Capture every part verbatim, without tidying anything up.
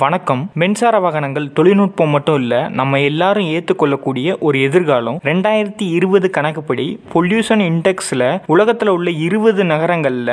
வணக்கம். மின்சார வாகனங்கள் தொழில்நுட்பம் மட்டும் இல்லை, நம்ம எல்லாரும் ஏற்றுக்கொள்ளக்கூடிய ஒரு எதிர்காலம். ரெண்டாயிரத்தி இருபது கணக்குப்படி பொல்யூஷன் இண்டெக்ஸில் உலகத்தில் உள்ள இருபது நகரங்களில்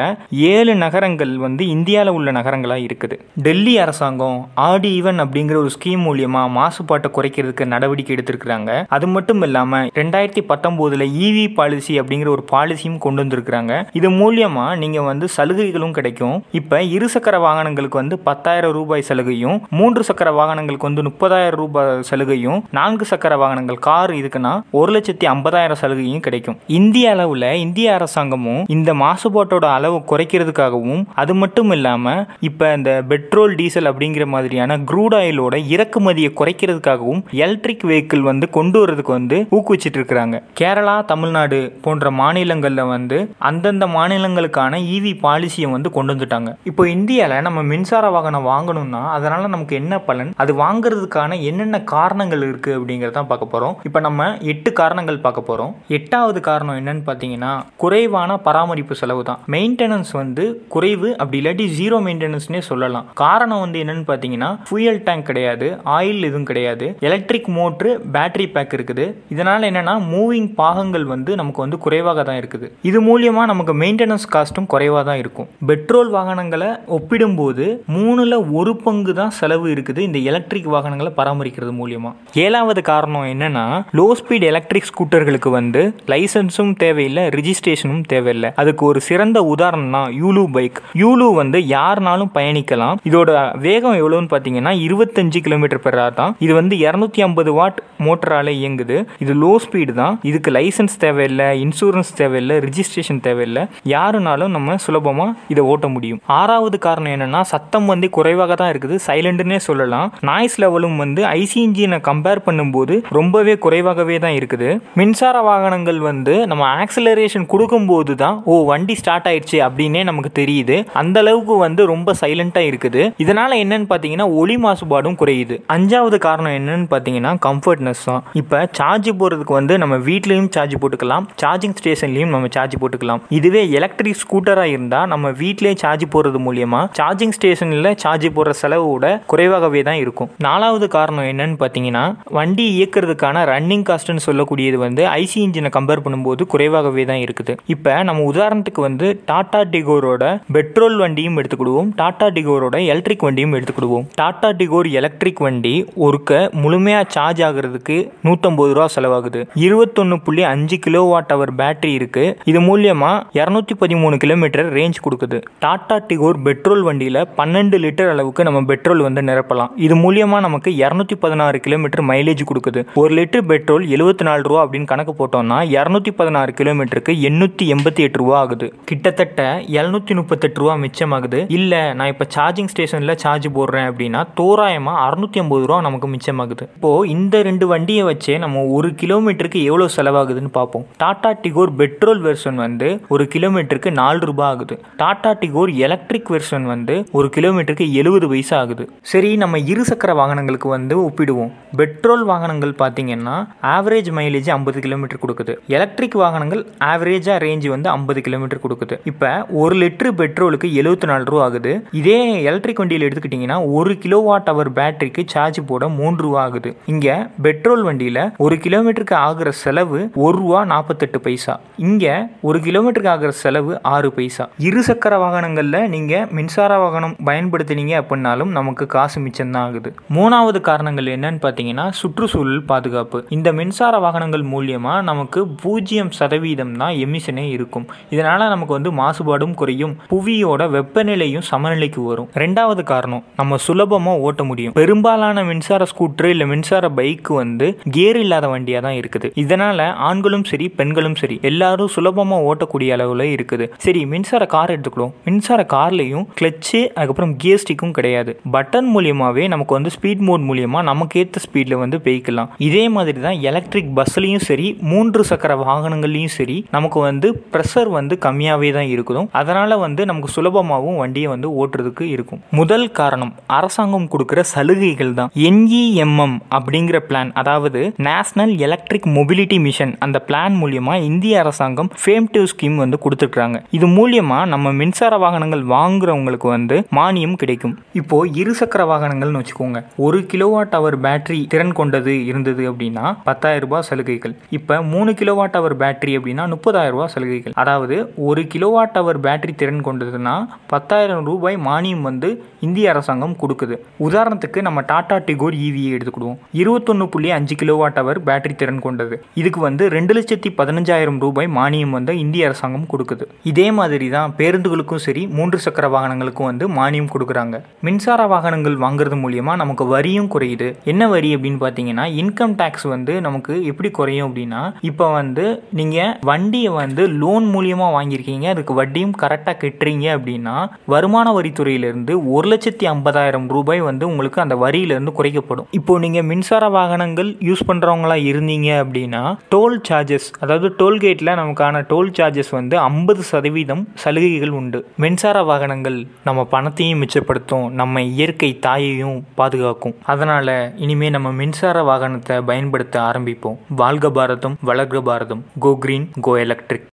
ஏழு நகரங்கள் வந்து இந்தியாவில் உள்ள நகரங்களாக இருக்குது. டெல்லி அரசாங்கம் ஆடி ஈவன் அப்படிங்கிற ஒரு ஸ்கீம் மூலியமாக மாசுபாட்டை குறைக்கிறதுக்கு நடவடிக்கை எடுத்திருக்கிறாங்க. அது மட்டும் இல்லாமல் ரெண்டாயிரத்தி பத்தொம்போதில் இவி பாலிசி அப்படிங்கிற ஒரு பாலிசியும் கொண்டு வந்திருக்கிறாங்க. இது மூலியமாக நீங்கள் வந்து சலுகைகளும் கிடைக்கும். இப்போ இருசக்கர வாகனங்களுக்கு வந்து பத்தாயிரம் ரூபாய் சலுகையும், மூன்று சக்கர வாகனங்களுக்கு வந்து முப்பதாயிரம் ரூபாய் சலுகையும், நான்கு சக்கர வாகனங்கள் கார் இதுக்குன்னா ஒரு லட்சத்தி ஐம்பதாயிரம் சலுகையும் கிடைக்கும். இந்திய அளவில் இந்திய அரசாங்கமும் இந்த மாசுபாட்டோட அளவு குறைக்கிறதுக்காகவும், அது மட்டும் இல்லாமல் இப்போ இந்த பெட்ரோல் டீசல் அப்படிங்கிற மாதிரியான க்ரூட் ஆயிலோட இறக்குமதியை குறைக்கிறதுக்காகவும் எலக்ட்ரிக் வெஹிக்கிள் வந்து கொண்டு வரதுக்கு வந்து ஊக்குவிச்சிட்டு இருக்கிறாங்க. கேரளா, தமிழ்நாடு போன்ற மாநிலங்களில் வந்து அந்தந்த மாநிலங்களுக்கான இவி பாலிசியை வந்து கொண்டு வந்துட்டாங்க. இப்போ இந்தியாவில் நம்ம மின்சார வாகனம் வாங்கணும்னா அதனால நமக்கு என்ன பலன், அது வாங்குறதுக்கான என்னென்ன காரணங்கள் இருக்கு அப்படிங்கறத பார்க்க போறோம். இப்போ நம்ம எட்டு காரணங்கள் பார்க்க போறோம். எட்டாவது காரணம் என்னன்னு பாத்தீங்கன்னா குறைவான பராமரிப்பு செலவு தான். மெயின்டெனன்ஸ் வந்து குறைவு, அப்படி இல்லாட்டி ஜீரோ மெயின்டெனன்ஸ்னே சொல்லலாம். காரணம் வந்து என்னன்னு பாத்தீங்கன்னா ஃபியூயல் டேங்க் கிடையாது, ஆயில் எதுவும் கிடையாது, எலக்ட்ரிக் மோட்டர், பேட்டரி பேக் இருக்குது. இதனால என்னன்னா மூவிங் பாகங்கள் வந்து நமக்கு வந்து குறைவாக தான் இருக்குது. இது மூலமா நமக்கு மெயின்டெனன்ஸ் காஸ்டும் குறைவாக தான் இருக்கும். பெட்ரோல் வாகனங்களை ஒப்பிடும்போது மூணுல ஒரு பங்கு தான் செலவு இருக்குது இந்த எலக்ட்ரிக் வாகனங்களை பராமரிக்கிறது மூலமா. ஏழாவது காரணம் என்னன்னா லோ ஸ்பீட் எலக்ட்ரிக் ஸ்கூட்டர்களுக்கு வந்து லைசன்ஸும் தேவையில்லை, ரெஜிஸ்ட்ரேஷனும் தேவையில்லை. அதுக்கு ஒரு சிறந்த உதாரணம் தான் யூலு பைக். யூலு வந்து யாருனாலும் பயணிக்கலாம். இதோட வேகம் எவ்வளவுன்னு பார்த்தீங்கன்னா இருபத்தஞ்சு கிலோமீட்டர் பெர் ஹவர் தான். இது வந்து இருநூத்தி ஐம்பது வாட் மோட்டரால இயங்குது. இது லோ ஸ்பீடு தான். இதுக்கு லைசன்ஸ் தேவையில்லை, இன்சூரன்ஸ் தேவையில்லை, ரெஜிஸ்ட்ரேஷன் தேவையில்லை. யாருனாலும் நம்ம சுலபமா இதை ஓட்ட முடியும். ஆறாவது காரணம் என்னன்னா சத்தம் வந்து குறைவாக தான் இருக்குது, சைலண்ட்னே சொல்லலாம். நாய்ஸ் லெவலும் வந்து ஐசி இன்ஜினை கம்பேர் பண்ணும்போது ரொம்பவே குறைவாகவே தான் இருக்குது. மின்சார வாகனங்கள் வந்து நம்ம ஆக்சிலரேஷன் கொடுக்கும்போது தான் ஓ வண்டி ஸ்டார்ட் ஆயிடுச்சு அப்படின்னே நமக்கு தெரியுது. அந்த அளவுக்கு வந்து ரொம்ப சைலண்டாக இருக்குது. இதனால என்னன்னு பார்த்தீங்கன்னா ஒலி மாசுபாடும் குறையுது. அஞ்சாவது காரணம் என்னன்னு பார்த்தீங்கன்னா கம்ஃபர்ட்னஸ் தான். இப்போ சார்ஜ் போடுறதுக்கு வந்து நம்ம வீட்லையும் சார்ஜ் போட்டுக்கலாம், சார்ஜிங் ஸ்டேஷன்லையும் நம்ம சார்ஜ் போட்டுக்கலாம். இதுவே எலக்ட்ரிக் ஸ்கூட்டராக இருந்தால் நம்ம வீட்லேயே சார்ஜ் போடுறது மூலியமா சார்ஜிங் ஸ்டேஷனில் சார்ஜ் போடுற செலவு குறைவாகவே தான் இருக்கும். நாலாவது காரணம் என்னன்னு பாத்தீங்கன்னா வண்டி இயக்கிறதுக்கான ரன்னிங் காஸ்ட்னு சொல்லக்கூடியது வந்து ஐசி இன்ஜினை கம்பேர் பண்ணும்போது குறைவாகவே தான் இருக்குது. இப்போ நம்ம உதாரணத்துக்கு வந்து டாடா டிகோரோட பெட்ரோல் வண்டியும் எடுத்துக்கிடுவோம், டாடா டிகோரோட எலக்ட்ரிக் வண்டியும் எடுத்துக்கிடுவோம். டாடா டிகோர் எலக்ட்ரிக் வண்டி ஒருக்க முழுமையா சார்ஜ் ஆகுறதுக்கு நூத்தம்பது ரூபா செலவாகுது. இருபத்தொன்னு புள்ளி அஞ்சு கிலோ வாட் அவர் பேட்டரி இருக்கு. இது மூலியமா இருநூத்தி பதிமூணு கிலோமீட்டர் ரேஞ்ச் கொடுக்குது. டாடா டிகோர் பெட்ரோல் வண்டியில பன்னெண்டு லிட்டர் அளவுக்கு நம்ம பெட்ரோல் வந்து நிரப்பலாம். இது மூலமா நமக்கு இருநூத்தி பதினாறு கிலோமீட்டர் மைலேஜ் கொடுக்குது. ஒரு லிட்டர் பெட்ரோல் எழுபத்தி நாலு ரூபா அப்படின்னு கணக்கு போட்டோம்னா இருநூத்தி பதினாறு கிலோமீட்டருக்கு எண்ணூத்தி எண்பத்தி எட்டு ரூபா ஆகுது. கிட்டத்தட்ட எழுநூத்தி முப்பத்தி எட்டு ரூபா மிச்சமாகுது. இல்ல நான் இப்ப சார்ஜிங் ஸ்டேஷன்ல சார்ஜ் போடுறேன் அப்படின்னா தோராயமா அறுநூத்தி ஐம்பது ரூபா நமக்கு மிச்சமாகுது. இப்போ இந்த ரெண்டு வண்டியை வச்சே நம்ம ஒரு கிலோமீட்டருக்கு எவ்வளவு செலவாகுதுன்னு பார்ப்போம். டாடா டிகோர் பெட்ரோல் வெர்ஷன் வந்து ஒரு கிலோமீட்டருக்கு நாலு ரூபா ஆகுது. டாடா டிகோர் எலக்ட்ரிக் வெர்ஷன் வந்து ஒரு கிலோமீட்டருக்கு எழுபது பைசா ஆகுது. சரி, நம்ம இரு சக்கர வாகனங்களுக்கு வந்து ஒப்பிடுவோம். பெட்ரோல் வாகனங்கள் பாத்தீங்கன்னா ஆவரேஜ் மைலேஜ் ஐம்பது கிலோமீட்டர் கொடுக்குது. எலக்ட்ரிக் வாகனங்கள் ஆவரேஜா ரேஞ்ச் வந்து ஐம்பது கிலோமீட்டர் கொடுக்குது. இப்போ ஒரு லிட்டர் பெட்ரோலுக்கு எழுபத்தி நாலு ரூபா ஆகுது. இதே எலக்ட்ரிக் வண்டியில் எடுத்துக்கிட்டீங்கன்னா ஒரு கிலோ வாட் அவர் பேட்டரிக்கு சார்ஜ் போட மூன்று ரூபா ஆகுது. இங்க பெட்ரோல் வண்டியில ஒரு கிலோமீட்டருக்கு ஆகிற செலவு ஒரு ரூபா நாற்பத்தெட்டு பைசா, இங்க ஒரு கிலோமீட்டருக்கு ஆகிற செலவு ஆறு பைசா. இரு சக்கர வாகனங்கள்ல நீங்க மின்சார வாகனம் பயன்படுத்தினீங்க அப்படின்னாலும் நமக்கு காசு மிச்சம் தான் ஆகுது. மூணாவது காரணங்கள் என்னன்னு பாத்தீங்கன்னா சுற்றுச்சூழல் பாதுகாப்பு. இந்த மின்சார வாகனங்கள் மூலமா நமக்கு பூஜ்ஜியம் சதவீதம் தான் எமிஷனே இருக்கும். இதனால நமக்கு வந்து மாசுபாடும் குறையும், புவியோட வெப்பநிலையும் சமநிலைக்கு வரும். ரெண்டாவது காரணம் நம்ம சுலபமா ஓட்ட முடியும். பெரும்பாலான மின்சார ஸ்கூட்டர் இல்ல மின்சார பைக் வந்து கியர் இல்லாத வண்டியா தான் இருக்குது. இதனால ஆண்களும் சரி பெண்களும் சரி எல்லாரும் சுலபமா ஓட்டக்கூடிய அளவுல இருக்குது. சரி, மின்சார கார் எடுத்துக்கிறோம். மின்சார கார்லயும் கிளட்சு அதுக்கப்புறம் கியர் ஸ்டிக்கும் கிடையாது. பட்டன் மூலியமாவே நமக்கு வந்து ஸ்பீட் மோட் மூலியமா நமக்கு ஏற்ற ஸ்பீட்ல வந்து போய்க்கலாம். இதே மாதிரி தான் எலக்ட்ரிக் பஸ்லையும் சரி மூன்று சக்கர வாகனங்கள்லையும் சரி நமக்கு வந்து ப்ரெஷர் வந்து கம்மியாகவே தான் இருக்கும். அதனால வந்து நமக்கு சுலபமாகவும் வண்டியை வந்து ஓட்டுறதுக்கு இருக்கும். முதல் காரணம் அரசாங்கம் கொடுக்குற சலுகைகள் தான். என்இஎம்எம் அப்படிங்கிற பிளான், அதாவது நேஷனல் எலக்ட்ரிக் மொபிலிட்டி மிஷன், அந்த பிளான் மூலியமா இந்திய அரசாங்கம் ஃபேம் டூ ஸ்கீம் வந்து கொடுத்துருக்காங்க. இது மூலியமா நம்ம மின்சார வாகனங்கள் வாங்குறவங்களுக்கு வந்து மானியம் கிடைக்கும். இப்போ இரு இருசக்கர வாகனங்கள்னு வச்சுக்கோங்க, ஒரு கிலோவாட் அவர் பேட்டரி திறன் கொண்டது இருந்தது அப்படின்னா பத்தாயிரம் ரூபாய் சலுகைகள். இப்போ மூணு கிலோவாட் அவர் பேட்டரி அப்படின்னா முப்பதாயிரம் ரூபாய் சலுகைகள். அதாவது ஒரு கிலோவாட் அவர் பேட்டரி திறன் கொண்டதுன்னா பத்தாயிரம் ரூபாய் மானியம் வந்து இந்திய அரசாங்கம் கொடுக்குது. உதாரணத்துக்கு நம்ம டாடா டிகோர் இவியை எடுத்துக்கிடுவோம், இருபத்தொன்னு புள்ளி அஞ்சு கிலோவாட் அவர் பேட்டரி திறன் கொண்டது. இதுக்கு வந்து ரெண்டு லட்சத்தி பதினஞ்சாயிரம் ரூபாய் மானியம் வந்து இந்திய அரசாங்கம் கொடுக்குது. இதே மாதிரி தான் பேருந்துகளுக்கும் சரி மூன்று சக்கர வாகனங்களுக்கும் வந்து மானியம் கொடுக்குறாங்க. மின்சார வாகனங்கள் வாங்குறது மூலியமா நமக்கு வரியும் குறையுது. என்ன வரி அப்படின்னு பார்த்தீங்கன்னா இன்கம் டேக்ஸ் வந்து நமக்கு எப்படி குறையும் அப்படின்னா, இப்போ வந்து நீங்க வண்டியை வந்து லோன் மூலியமா வாங்கியிருக்கீங்க, அதுக்கு வட்டியும் கரெக்டாக கட்டுறீங்க அப்படின்னா வருமான வரித்துறையிலிருந்து ஒரு லட்சத்தி ஐம்பதாயிரம் ரூபாய் வந்து உங்களுக்கு அந்த வரியிலிருந்து குறைக்கப்படும். இப்போ நீங்க மின்சார வாகனங்கள் யூஸ் பண்றவங்களா இருந்தீங்க அப்படின்னா டோல் சார்ஜஸ், அதாவது டோல்கேட்ல நமக்கான டோல் சார்ஜஸ் வந்து ஐம்பது சதவீதம் சலுகைகள் உண்டு. மின்சார வாகனங்கள் நம்ம பணத்தையும் மிச்சப்படுத்தும், நம்ம இயற்கை தாயையும் பாதுகாக்கும். அதனால இனிமே நம்ம மின்சார வாகனத்தை பயன்படுத்த ஆரம்பிப்போம். வாழ்க பாரதம், வளர்க பாரதம். கோ கிரீன், கோ எலக்ட்ரிக்.